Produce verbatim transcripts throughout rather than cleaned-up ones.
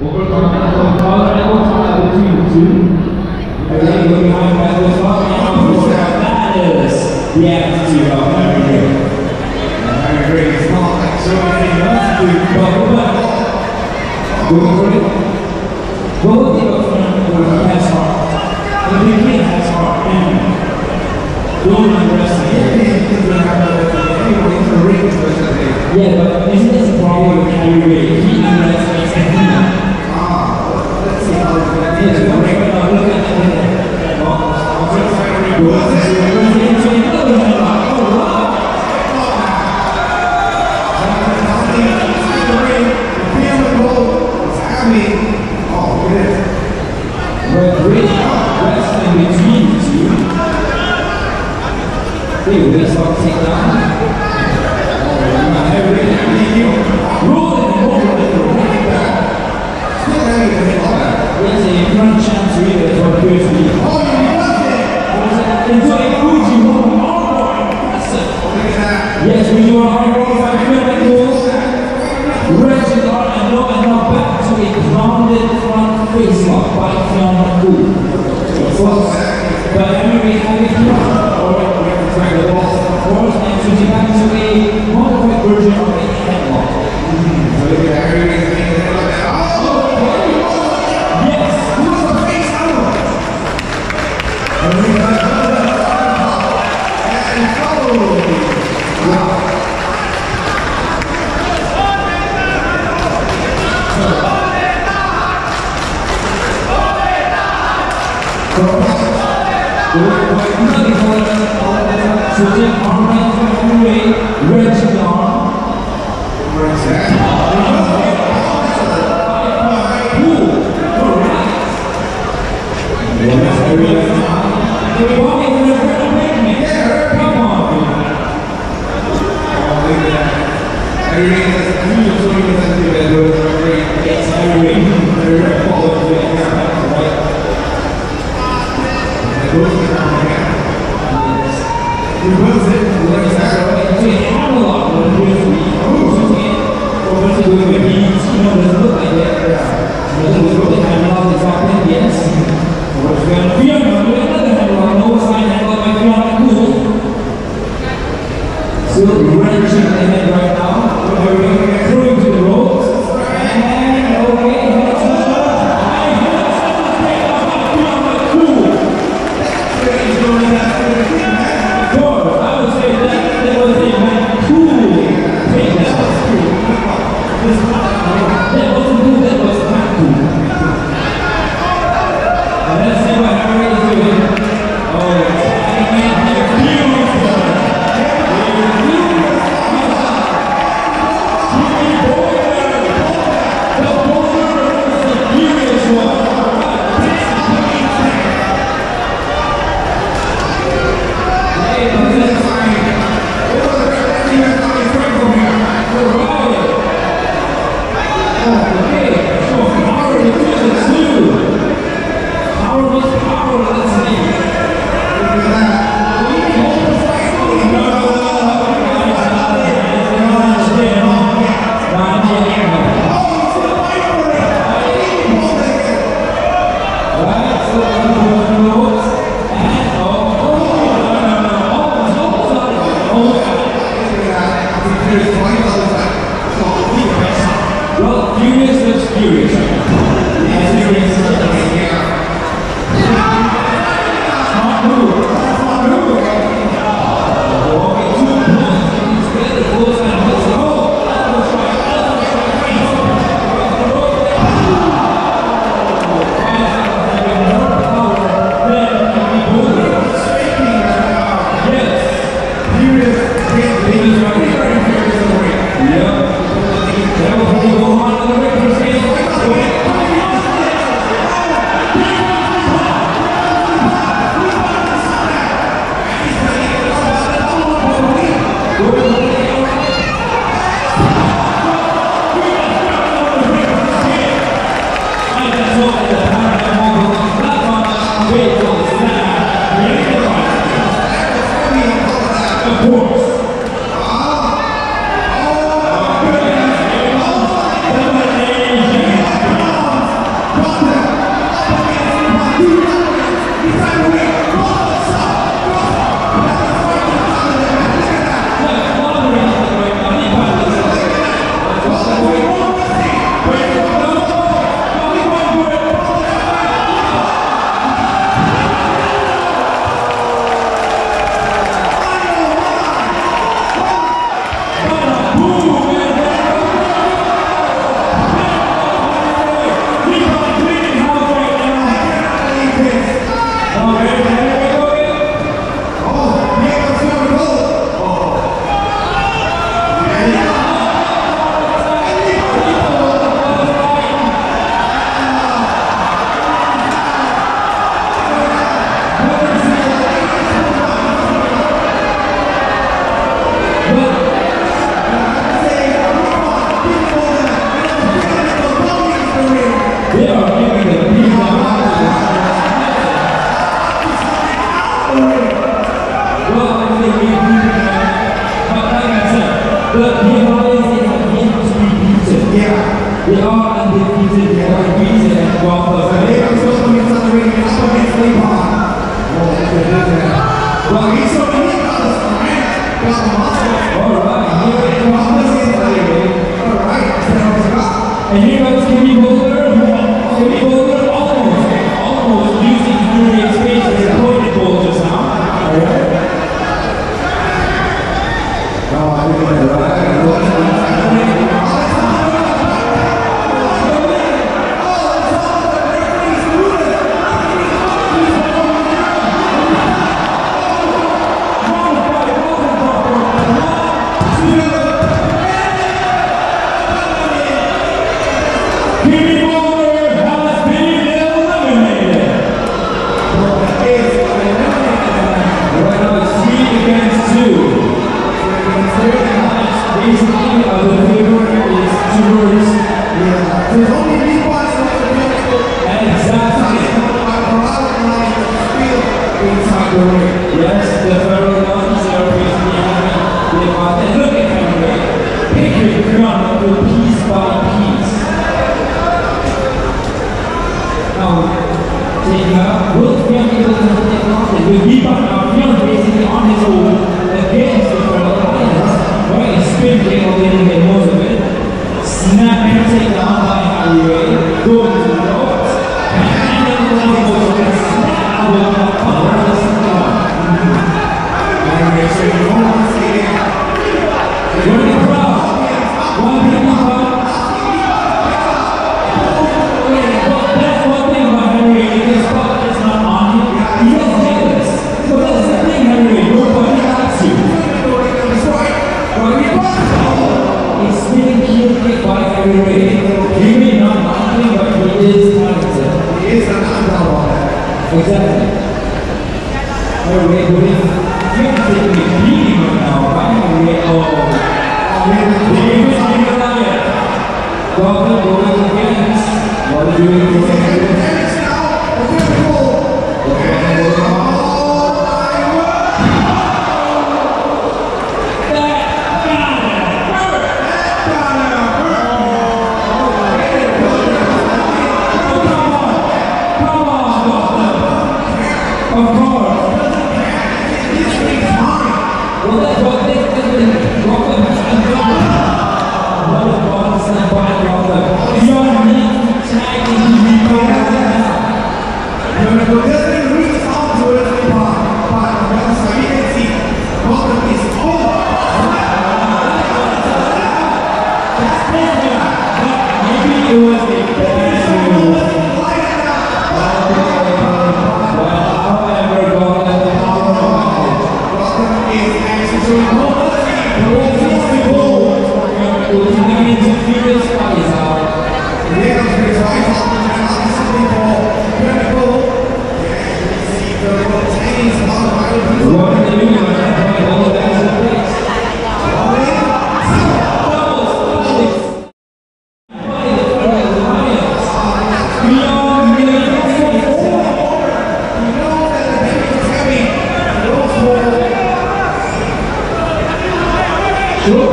Yeah. Sure,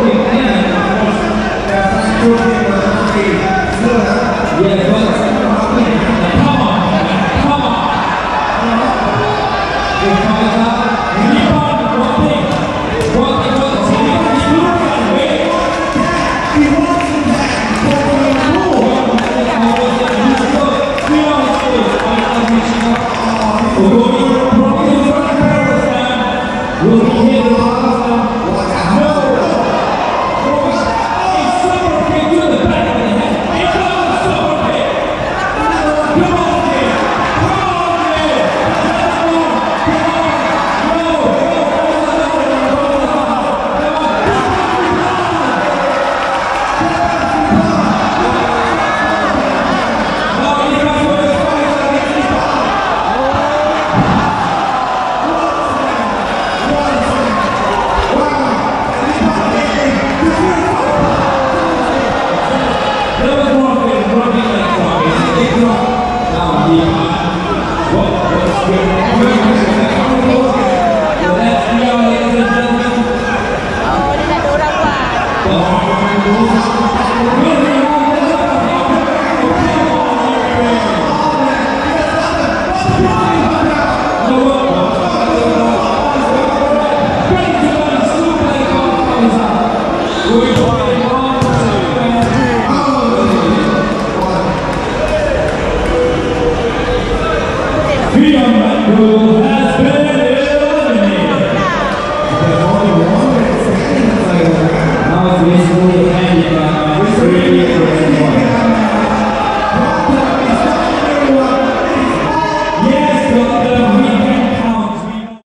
we can. Let's go.